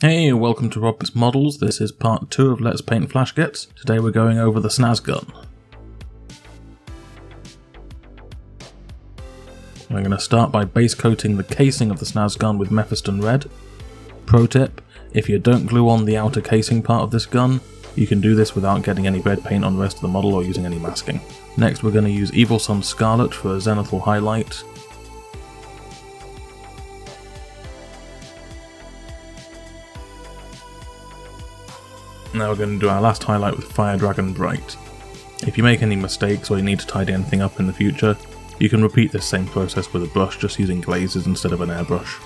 Hey, welcome to Robert's Models. This is part 2 of Let's Paint Flash Gitz. Today we're going over the Snazz Gun. I'm going to start by base coating the casing of the Snazz Gun with Mephiston Red. Pro tip, if you don't glue on the outer casing part of this gun, you can do this without getting any red paint on the rest of the model or using any masking. Next we're going to use Evil Sun Scarlet for a zenithal highlight. Now we're going to do our last highlight with Fire Dragon Bright. If you make any mistakes or you need to tidy anything up in the future, you can repeat this same process with a brush, just using glazes instead of an airbrush.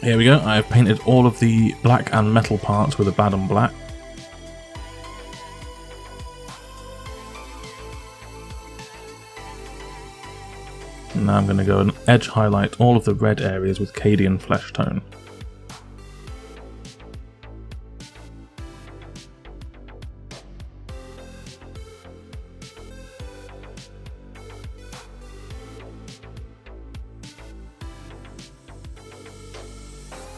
Here we go, I've painted all of the black and metal parts with Abaddon Black. Now I'm going to go and edge highlight all of the red areas with Cadian Flesh Tone.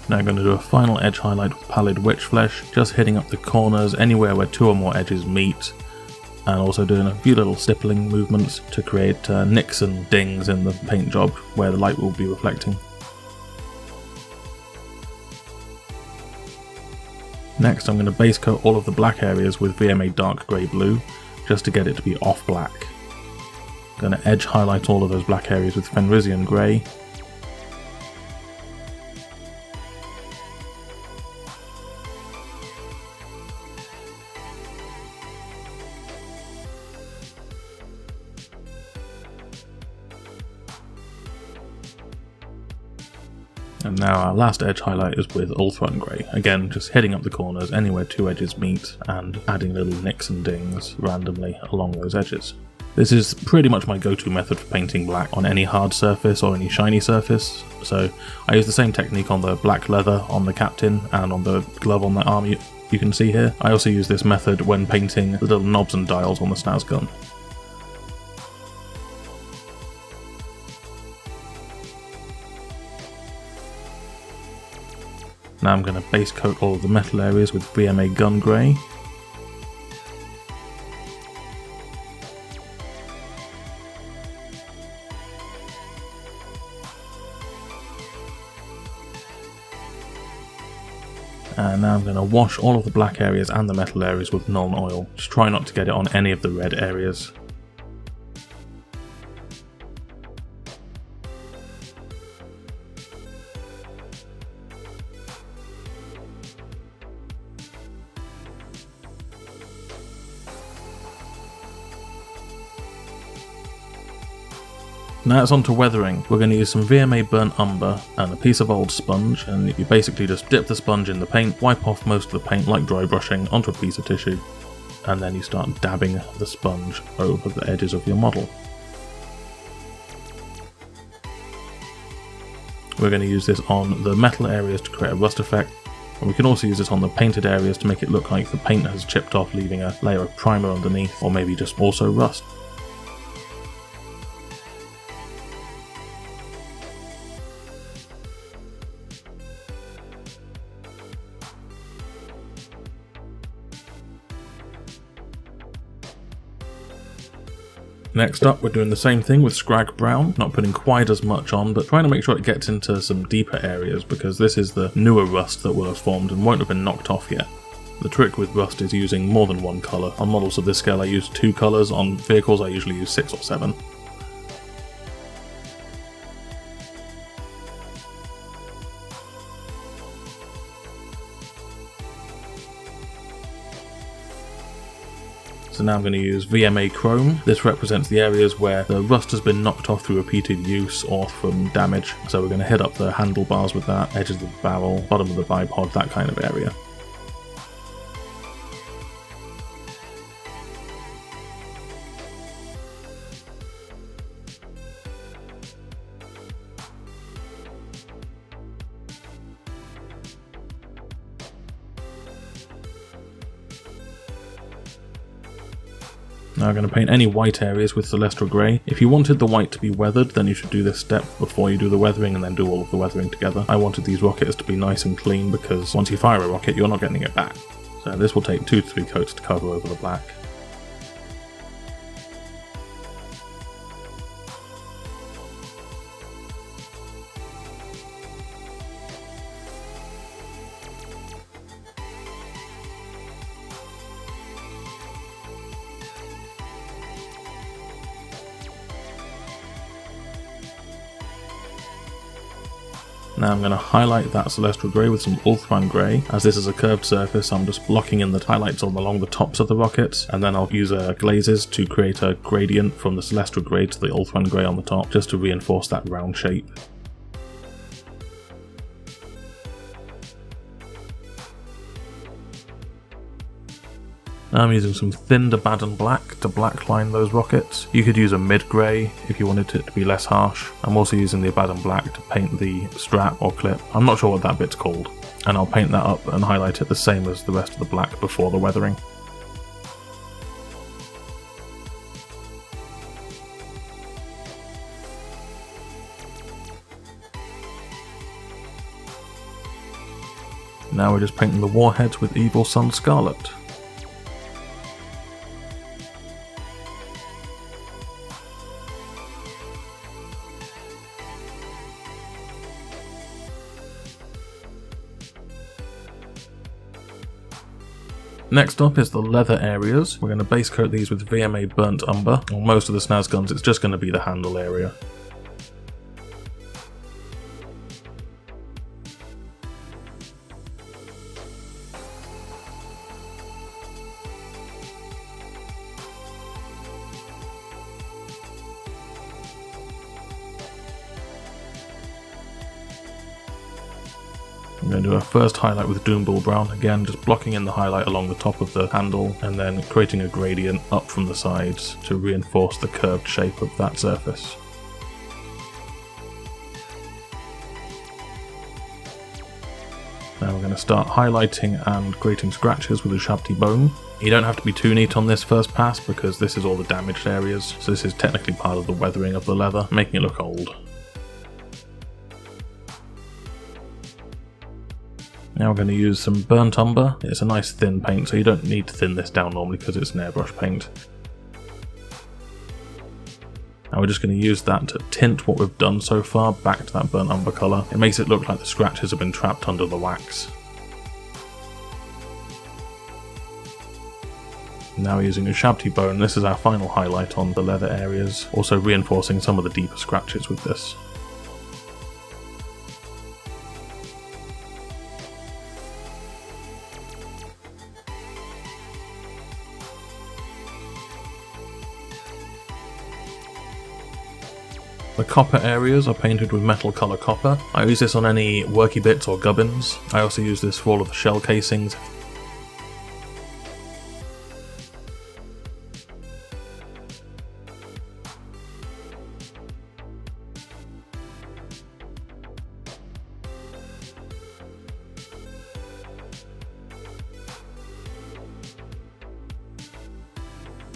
Now I'm going to do a final edge highlight with Pallid Witch Flesh, just hitting up the corners anywhere where two or more edges meet, and also doing a few little stippling movements to create nicks and dings in the paint job where the light will be reflecting. Next I'm going to base coat all of the black areas with VMA Dark Grey Blue, just to get it to be off black. I'm going to edge highlight all of those black areas with Fenrisian Grey. And now our last edge highlight is with Ulthuan Grey. Again, just hitting up the corners anywhere two edges meet and adding little nicks and dings randomly along those edges. This is pretty much my go-to method for painting black on any hard surface or any shiny surface. So I use the same technique on the black leather, on the captain, and on the glove on the arm you can see here. I also use this method when painting the little knobs and dials on the Snazz Gun. Now I'm going to base coat all of the metal areas with VMA Gun Grey. And now I'm going to wash all of the black areas and the metal areas with Nuln Oil. Just try not to get it on any of the red areas. Now it's on to weathering. We're going to use some VMA burnt umber and a piece of old sponge, and you basically just dip the sponge in the paint, wipe off most of the paint like dry brushing onto a piece of tissue, and then you start dabbing the sponge over the edges of your model. We're going to use this on the metal areas to create a rust effect, and we can also use this on the painted areas to make it look like the paint has chipped off, leaving a layer of primer underneath, or maybe just also rust. Next up, we're doing the same thing with Scrag Brown, not putting quite as much on, but trying to make sure it gets into some deeper areas, because this is the newer rust that will have formed and won't have been knocked off yet. The trick with rust is using more than one colour. On models of this scale I use 2 colours, on vehicles I usually use 6 or 7. So now I'm going to use VMA Chrome. This represents the areas where the rust has been knocked off through repeated use or from damage. So we're going to hit up the handlebars with that, edges of the barrel, bottom of the bipod, that kind of area. Now I'm going to paint any white areas with Celestial Grey. If you wanted the white to be weathered, then you should do this step before you do the weathering and then do all of the weathering together. I wanted these rockets to be nice and clean because once you fire a rocket, you're not getting it back. So this will take 2 to 3 coats to cover over the black. Now I'm going to highlight that Celestial Grey with some Ulthuan Grey. As this is a curved surface, I'm just blocking in the highlights along the tops of the rockets, and then I'll use glazes to create a gradient from the Celestial Grey to the Ulthuan Grey on the top, just to reinforce that round shape. Now I'm using some thinned Abaddon Black to blackline those rockets. You could use a mid-grey if you wanted it to be less harsh. I'm also using the Abaddon Black to paint the strap or clip. I'm not sure what that bit's called. And I'll paint that up and highlight it the same as the rest of the black before the weathering. Now we're just painting the warheads with Evil Sun Scarlet. Next up is the leather areas. We're going to base coat these with VMA burnt umber. On most of the Snazz Guns, it's just going to be the handle area. I'm going to do a first highlight with Doombull Brown, again just blocking in the highlight along the top of the handle and then creating a gradient up from the sides to reinforce the curved shape of that surface. Now we're going to start highlighting and creating scratches with Ushabti Bone. You don't have to be too neat on this first pass because this is all the damaged areas, so this is technically part of the weathering of the leather, making it look old. Now we're going to use some burnt umber. It's a nice thin paint, so you don't need to thin this down normally because it's an airbrush paint. And we're just going to use that to tint what we've done so far back to that burnt umber colour. It makes it look like the scratches have been trapped under the wax. Now we're using Ushabti Bone. This is our final highlight on the leather areas, also reinforcing some of the deeper scratches with this. The copper areas are painted with metal colour copper. I use this on any worky bits or gubbins. I also use this for all of the shell casings.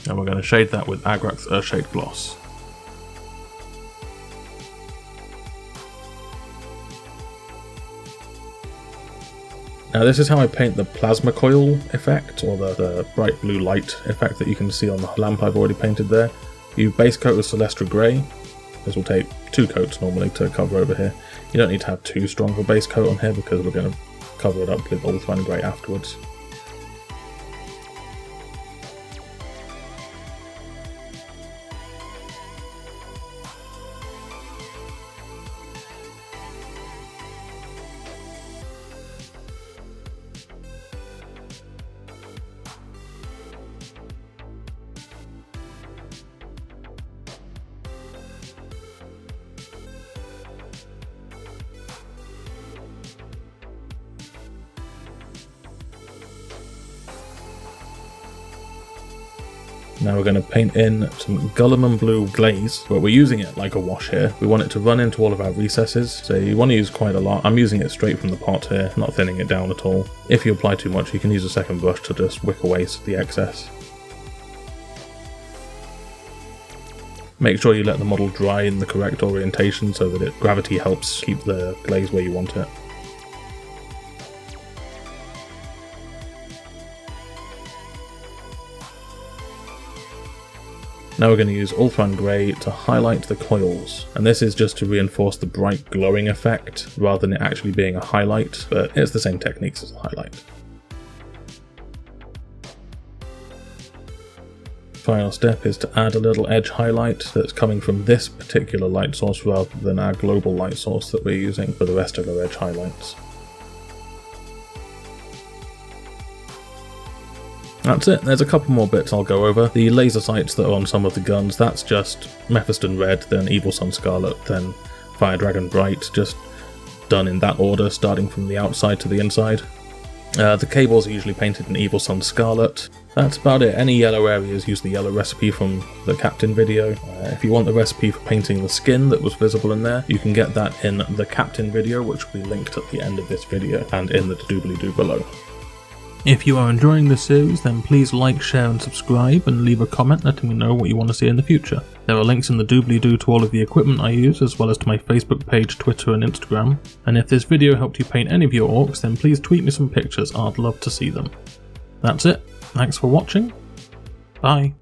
And we're going to shade that with Agrax Earthshade Gloss. Now this is how I paint the plasma coil effect, or the bright blue light effect that you can see on the lamp I've already painted there. You base coat with Celestra Grey. This will take 2 coats normally to cover over here. You don't need to have too strong of a base coat on here because we're going to cover it up with Ulthuan Grey afterwards. Now we're going to paint in some Gulliman blue glaze, but we're using it like a wash here. We want it to run into all of our recesses, so you want to use quite a lot. I'm using it straight from the pot here, not thinning it down at all. If you apply too much, you can use a second brush to just wick away the excess. Make sure you let the model dry in the correct orientation so that gravity helps keep the glaze where you want it. Now we're going to use Ulthuan Grey to highlight the coils, and this is just to reinforce the bright glowing effect rather than it actually being a highlight, but it's the same techniques as a highlight. Final step is to add a little edge highlight that's coming from this particular light source rather than our global light source that we're using for the rest of our edge highlights. That's it, there's a couple more bits I'll go over. The laser sights that are on some of the guns, that's just Mephiston Red, then Evil Sun Scarlet, then Fire Dragon Bright, just done in that order, starting from the outside to the inside. The cables are usually painted in Evil Sun Scarlet. That's about it. Any yellow areas use the yellow recipe from the Captain video. If you want the recipe for painting the skin that was visible in there, you can get that in the Captain video, which will be linked at the end of this video and in the doobly-doo below. If you are enjoying this series, then please like, share and subscribe, and leave a comment letting me know what you want to see in the future. There are links in the doobly-doo to all of the equipment I use, as well as to my Facebook page, Twitter and Instagram. And if this video helped you paint any of your orcs, then please tweet me some pictures, I'd love to see them. That's it, thanks for watching, bye!